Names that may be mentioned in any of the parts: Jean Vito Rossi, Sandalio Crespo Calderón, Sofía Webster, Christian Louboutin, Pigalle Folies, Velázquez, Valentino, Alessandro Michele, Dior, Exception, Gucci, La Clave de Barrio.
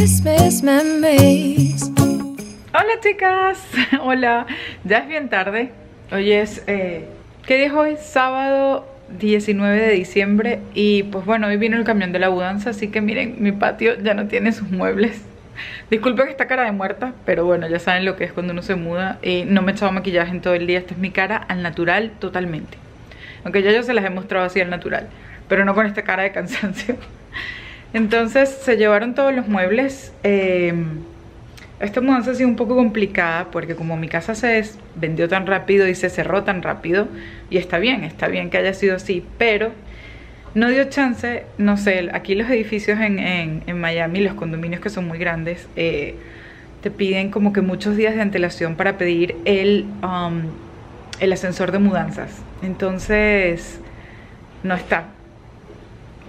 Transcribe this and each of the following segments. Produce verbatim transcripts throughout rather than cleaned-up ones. Christmas memories. Hola chicas, hola, ya es bien tarde. Hoy es, eh, ¿qué día es hoy? Sábado diecinueve de diciembre. Y pues bueno, hoy vino el camión de la mudanza, así que miren, mi patio ya no tiene sus muebles. Disculpen esta cara de muerta, pero bueno, ya saben lo que es cuando uno se muda. Y no me he echado maquillaje en todo el día. Esta es mi cara al natural totalmente. Aunque ya yo se las he mostrado así al natural, pero no con esta cara de cansancio. Entonces se llevaron todos los muebles. eh, Esta mudanza ha sido un poco complicada porque como mi casa se vendió tan rápido y se cerró tan rápido, y está bien, está bien que haya sido así, pero no dio chance, no sé, aquí los edificios en, en, en Miami, los condominios que son muy grandes, eh, te piden como que muchos días de antelación para pedir el, um, el ascensor de mudanzas. Entonces, no está.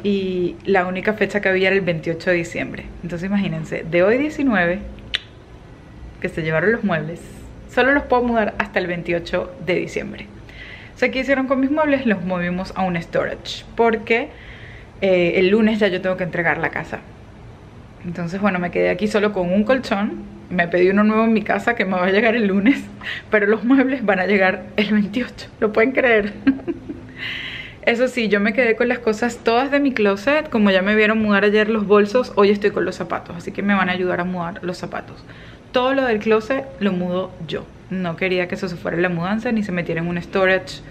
Y la única fecha que había era el veintiocho de diciembre. Entonces imagínense, de hoy diecinueve, que se llevaron los muebles, solo los puedo mudar hasta el veintiocho de diciembre. O sea, ¿qué hicieron con mis muebles? Los movimos a un storage porque eh, el lunes ya yo tengo que entregar la casa. Entonces, bueno, me quedé aquí solo con un colchón. Me pedí uno nuevo en mi casa que me va a llegar el lunes, pero los muebles van a llegar el veintiocho. ¿Lo pueden creer? Eso sí, yo me quedé con las cosas todas de mi closet. Como ya me vieron mudar ayer los bolsos, hoy estoy con los zapatos, así que me van a ayudar a mudar los zapatos. Todo lo del closet lo mudo yo. No quería que eso se fuera la mudanza ni se metiera en un storage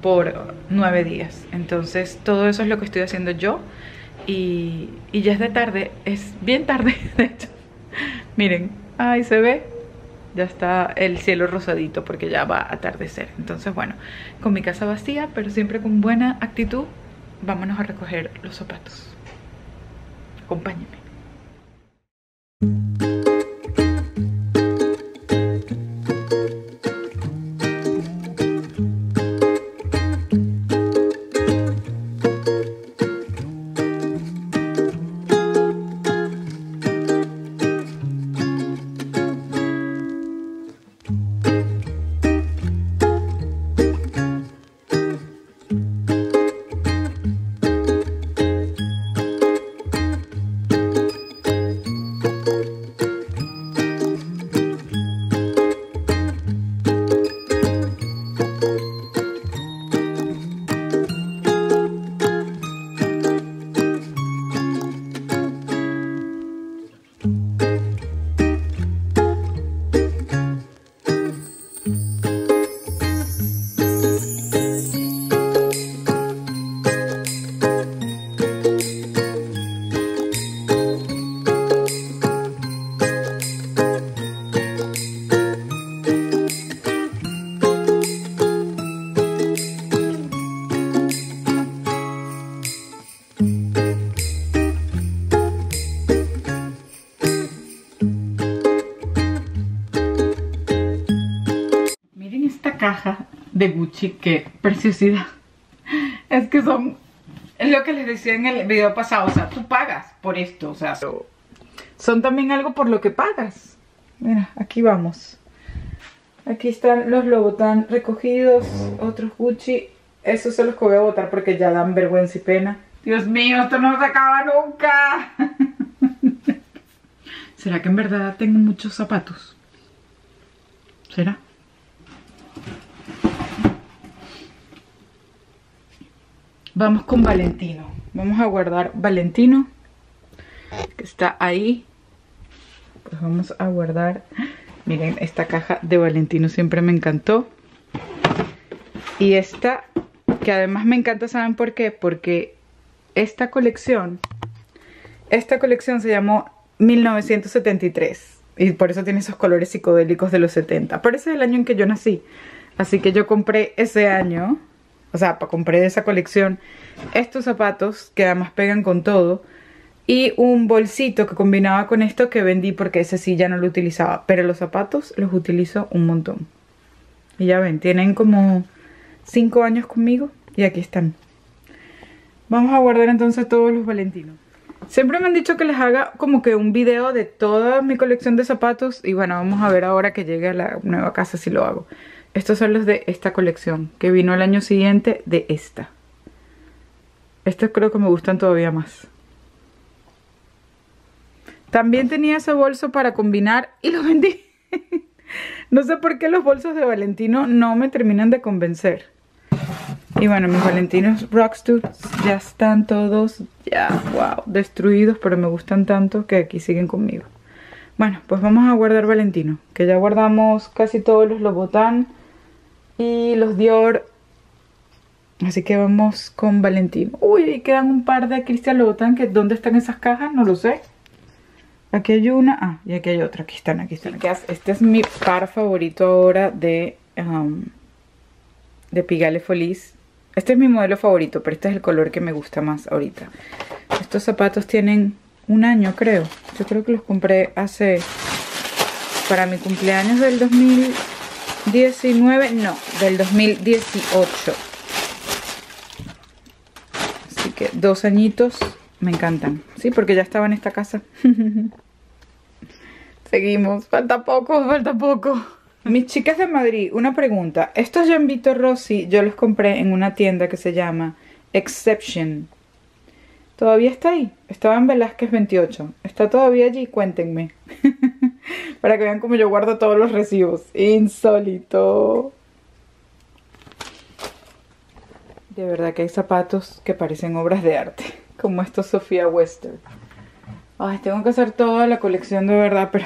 por nueve días. Entonces todo eso es lo que estoy haciendo yo. Y, y ya es de tarde, es bien tarde de hecho. Miren, ahí se ve. Ya está el cielo rosadito porque ya va a atardecer. Entonces bueno, con mi casa vacía pero siempre con buena actitud, vámonos a recoger los zapatos. Acompáñenme. De Gucci, qué preciosidad. Es que son, es lo que les decía en el video pasado, o sea, tú pagas por esto, o sea, son también algo por lo que pagas. Mira, aquí vamos. Aquí están los Louboutin recogidos, otros Gucci. Esos son los que voy a botar porque ya dan vergüenza y pena. Dios mío, esto no se acaba nunca. ¿Será que en verdad tengo muchos zapatos? ¿Será? Vamos con Valentino. Vamos a guardar Valentino, que está ahí. Pues vamos a guardar. Miren, esta caja de Valentino siempre me encantó. Y esta, que además me encanta, ¿saben por qué? Porque esta colección, esta colección se llamó mil novecientos setenta y tres. Y por eso tiene esos colores psicodélicos de los setenta. Pero ese es el año en que yo nací. Así que yo compré ese año. O sea, compré de esa colección estos zapatos que además pegan con todo. Y un bolsito que combinaba con esto que vendí porque ese sí ya no lo utilizaba. Pero los zapatos los utilizo un montón. Y ya ven, tienen como cinco años conmigo y aquí están. Vamos a guardar entonces todos los Valentinos. Siempre me han dicho que les haga como que un video de toda mi colección de zapatos. Y bueno, vamos a ver ahora que llegue a la nueva casa si lo hago. Estos son los de esta colección, que vino el año siguiente de esta. Estos creo que me gustan todavía más. También tenía ese bolso para combinar y lo vendí. No sé por qué los bolsos de Valentino no me terminan de convencer. Y bueno, mis Valentinos Rockstars ya están todos, ya, wow, destruidos, pero me gustan tanto que aquí siguen conmigo. Bueno, pues vamos a guardar Valentino, que ya guardamos casi todos los Louboutin y los Dior. Así que vamos con Valentino. Uy, y quedan un par de Christian Louboutin, que ¿dónde están esas cajas? No lo sé. Aquí hay una, ah, y aquí hay otra, aquí están, aquí están. Aquí. Este es mi par favorito ahora de, um, de Pigalle Folies. Este es mi modelo favorito, pero este es el color que me gusta más ahorita. Estos zapatos tienen un año, creo. Yo creo que los compré hace, para mi cumpleaños del dos mil diecinueve, no, del dos mil dieciocho. Así que dos añitos. Me encantan, sí, porque ya estaba en esta casa. Seguimos, falta poco, falta poco. Mis chicas de Madrid, una pregunta. Estos Jean Vito Rossi yo los compré en una tienda que se llama Exception. ¿Todavía está ahí? Estaba en Velázquez veintiocho. Está todavía allí, cuéntenme. Para que vean cómo yo guardo todos los recibos. Insólito. De verdad que hay zapatos que parecen obras de arte. Como estos Sofía Webster. Ay, tengo que hacer toda la colección de verdad, pero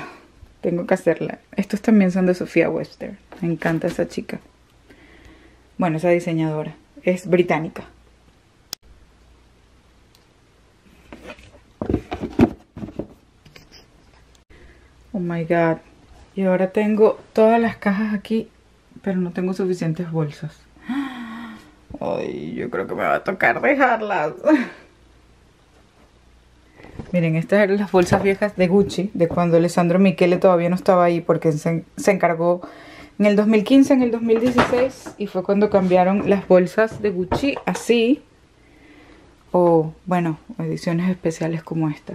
tengo que hacerla. Estos también son de Sofía Webster. Me encanta esa chica. Bueno, esa diseñadora. Es británica. Oh my God. Y ahora tengo todas las cajas aquí, pero no tengo suficientes bolsas. Ay, yo creo que me va a tocar dejarlas. Miren, estas eran las bolsas viejas de Gucci, de cuando Alessandro Michele todavía no estaba ahí, porque se, se encargó en el dos mil quince, en el dos mil dieciséis, y fue cuando cambiaron las bolsas de Gucci así, o bueno, ediciones especiales como esta.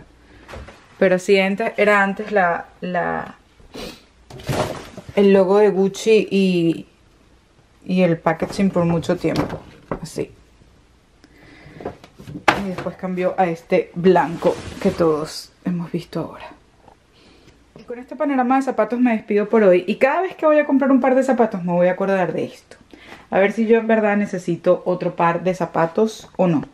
Pero así era antes la, la, el logo de Gucci y, y el packaging por mucho tiempo, así. Y después cambió a este blanco que todos hemos visto ahora. Y con este panorama de zapatos me despido por hoy. Y cada vez que voy a comprar un par de zapatos me voy a acordar de esto. A ver si yo en verdad necesito otro par de zapatos o no.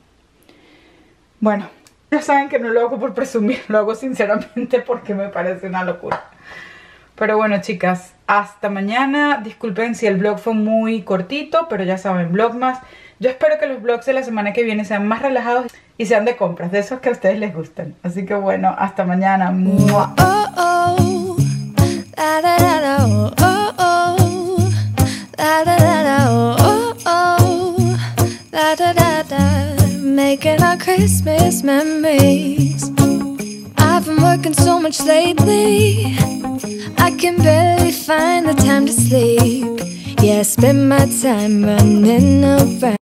Bueno, ya saben que no lo hago por presumir. Lo hago sinceramente porque me parece una locura. Pero bueno, chicas, hasta mañana. Disculpen si el vlog fue muy cortito, pero ya saben, vlog más. Yo espero que los vlogs de la semana que viene sean más relajados y sean de compras, de esos que a ustedes les gustan. Así que bueno, hasta mañana. ¡Mua! Yeah, I spend my time running around.